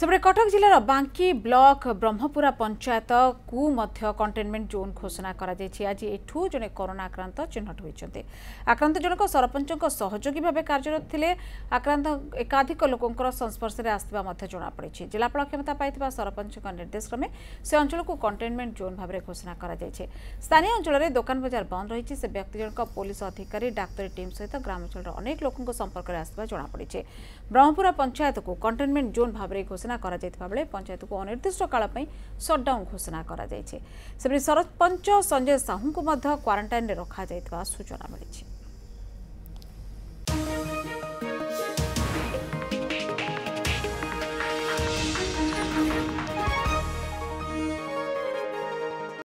सेपटे कटक जिलार बांकी ब्लॉक ब्रह्मपुरा पंचायत को मध्य कंटेनमेंट जोन घोषणा करा जायछि। आज एठू जने कोरोना आक्रांत चिन्हट होइछन्ते। आक्रांत जनक सरपंचक सहयोगी भाव कार्यरत थिले। आक्रांत एकाधिक लोकंकर संस्पर्श रे आस्थिबा मध्य जोना पड़िछि। जिलापाल क्षमता पाइथिबा सरपंचक निर्देश क्रमे से अंचल को कंटेनमेंट जोन भाव में घोषणा करा जायछि। स्थानीय अंचल रे दुकान बजार बंद रहिछि। से व्यक्ति जनक पुलिस अधिकारी डाक्टरी टीम सहित ग्रामांचल रे अनेक लोकंक संपर्क रे आस्थिबा जोना पड़िछि। ब्रह्मपुरा पंचायत को कंटेनमेंट जोन भाव में घोषणा पंचायत को अनिर्दिष्ट काल सटडाउन घोषणा करा जायछि। सरपंच संजय साहू को क्वारंटाइन में रखा सूचना मिली।